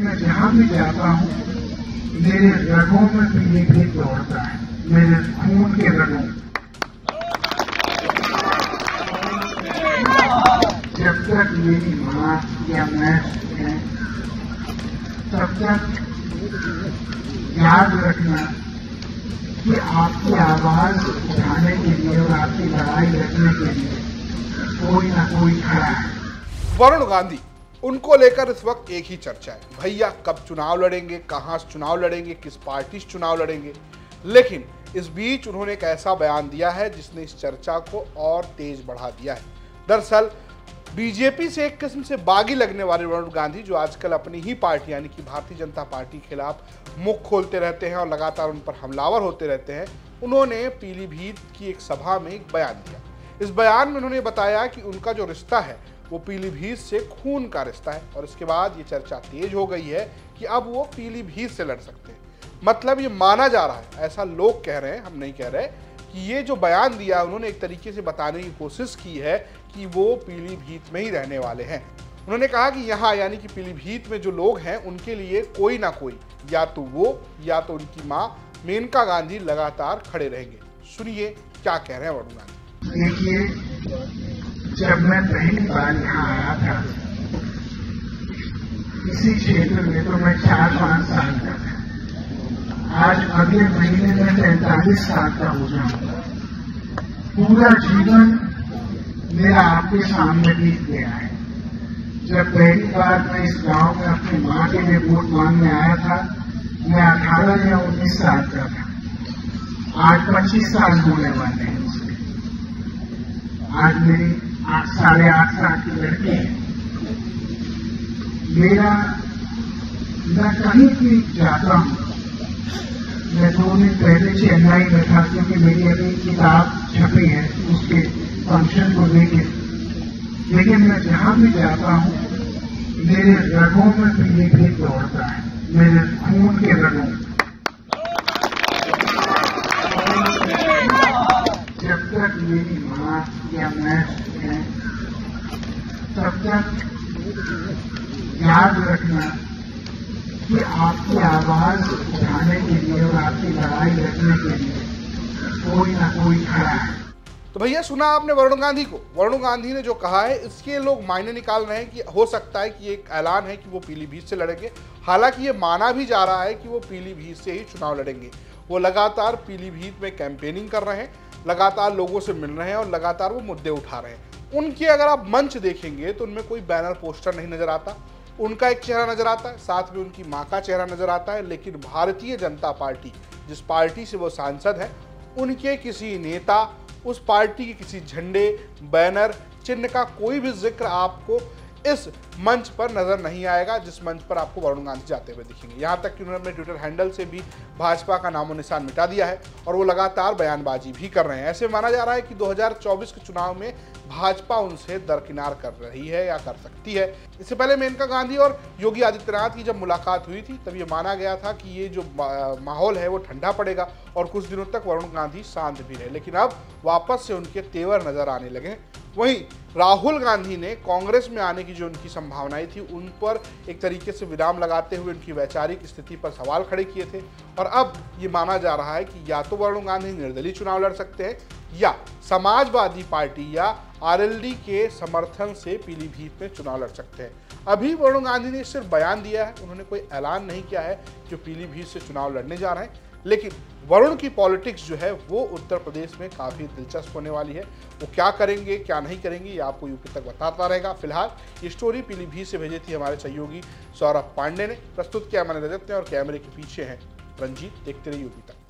मैं जहाँ भी जाता हूँ मेरे रगों में पीलीभीत दौड़ता है, मेरे खून के रगों। जब तक मेरी माँ या मैं है तब तक याद रखना कि आपकी आवाज उठाने के लिए और आपकी लड़ाई लड़ने के लिए कोई ना कोई खड़ा है। वरुण गांधी, उनको लेकर इस वक्त एक ही चर्चा है, भैया कब चुनाव लड़ेंगे, कहाँ से चुनाव लड़ेंगे, किस पार्टी से चुनाव लड़ेंगे। लेकिन इस बीच उन्होंने एक ऐसा बयान दिया है जिसने इस चर्चा को और तेज बढ़ा दिया है। दरअसल बीजेपी से एक किस्म से बागी लगने वाले वरुण गांधी, जो आजकल अपनी ही पार्टी यानी कि भारतीय जनता पार्टी के खिलाफ मुख खोलते रहते हैं और लगातार उन पर हमलावर होते रहते हैं, उन्होंने पीलीभीत की एक सभा में एक बयान दिया। इस बयान में उन्होंने बताया कि उनका जो रिश्ता है वो पीलीभीत से खून का रिश्ता है, और इसके बाद ये चर्चा तेज हो गई है कि अब वो पीलीभीत से लड़ सकते हैं। मतलब ये माना जा रहा है, ऐसा लोग कह रहे हैं, हम नहीं कह रहे, कि ये जो बयान दिया उन्होंने एक तरीके से बताने की कोशिश की है कि वो पीलीभीत में ही रहने वाले हैं। उन्होंने कहा कि यहाँ यानी कि पीलीभीत में जो लोग हैं उनके लिए कोई ना कोई, या तो वो या तो उनकी माँ मेनका गांधी लगातार खड़े रहेंगे। सुनिए क्या कह रहे हैं वरुण गांधी। जब मैं पहली बार यहाँ आया था इसी क्षेत्र में तो मैं 4-5 साल का था, आज अगले महीने में 45 साल का हो जाऊंगा। पूरा जीवन मेरा आपके सामने बीत गया है। जब पहली बार मैं इस गांव में अपनी माँ के लिए वोट मांगने आया था मैं 18 या 19 साल का था, आज 25 साल होने वाले हैं उसके। आज मेरी 8 साढ़े 8 साल की लड़की है। मेरा मैं कहीं भी जाता हूँ, मैं 2 दिन पहले चेन्नई में था क्योंकि मेरी अभी किताब छपी है उसके फंक्शन को लेके, लेकिन मैं जहाँ भी जाता हूँ मेरे रगों में पीलीभीत दौड़ता है, मेरे खून के रगों। जब तक मेरी माँ या मैं है तब तक याद रखना कि आपकी आवाज उठाने के लिए और आपकी लड़ाई लड़ने के लिए कोई ना कोई खड़ा है। तो भैया सुना आपने वरुण गांधी को। वरुण गांधी ने जो कहा है इसके लोग मायने निकाल रहे हैं कि हो सकता है कि ये एक ऐलान है कि वो पीलीभीत से लड़ेंगे। हालांकि ये माना भी जा रहा है कि वो पीलीभीत से ही चुनाव लड़ेंगे। वो लगातार पीलीभीत में कैंपेनिंग कर रहे हैं, लगातार लोगों से मिल रहे हैं और लगातार वो मुद्दे उठा रहे हैं। उनके अगर आप मंच देखेंगे तो उनमें कोई बैनर पोस्टर नहीं नजर आता, उनका एक चेहरा नजर आता है, साथ में उनकी माँ का चेहरा नजर आता है। लेकिन भारतीय जनता पार्टी, जिस पार्टी से वो सांसद हैं, उनके किसी नेता, उस पार्टी के किसी झंडे, बैनर, चिन्ह का कोई भी जिक्र आपको इस मंच पर नजर नहीं आएगा जिस मंच पर आपको वरुण गांधी जाते हुए दिखेंगे। यहाँ तक कि उन्होंने अपने ट्विटर हैंडल से भी भाजपा का नामो निशान मिटा दिया है और वो लगातार बयानबाजी भी कर रहे हैं। ऐसे माना जा रहा है कि 2024 के चुनाव में भाजपा उनसे दरकिनार कर रही है या कर सकती है। इससे पहले मेनका गांधी और योगी आदित्यनाथ की जब मुलाकात हुई थी तब ये माना गया था कि ये जो माहौल है वो ठंडा पड़ेगा और कुछ दिनों तक वरुण गांधी शांत भी रहे, लेकिन अब वापस से उनके तेवर नजर आने लगे। वहीं राहुल गांधी ने कांग्रेस में आने की जो उनकी संभावनाएं थी उन पर एक तरीके से विराम लगाते हुए उनकी वैचारिक स्थिति पर सवाल खड़े किए थे। और अब ये माना जा रहा है कि या तो वरुण गांधी निर्दलीय चुनाव लड़ सकते हैं या समाजवादी पार्टी या आरएलडी के समर्थन से पीलीभीत में चुनाव लड़ सकते हैं। अभी वरुण गांधी ने सिर्फ बयान दिया है, उन्होंने कोई ऐलान नहीं किया है कि पीलीभीत से चुनाव लड़ने जा रहे हैं। लेकिन वरुण की पॉलिटिक्स जो है वो उत्तर प्रदेश में काफ़ी दिलचस्प होने वाली है। वो क्या करेंगे क्या नहीं करेंगे ये आपको यूपी तक बताता रहेगा। फिलहाल ये स्टोरी पीलीभीत से भेजी थी हमारे सहयोगी सौरभ पांडे ने, प्रस्तुत किया मैंने रजत ने और कैमरे के पीछे हैं रंजीत। देखते रहिए यूपी तक।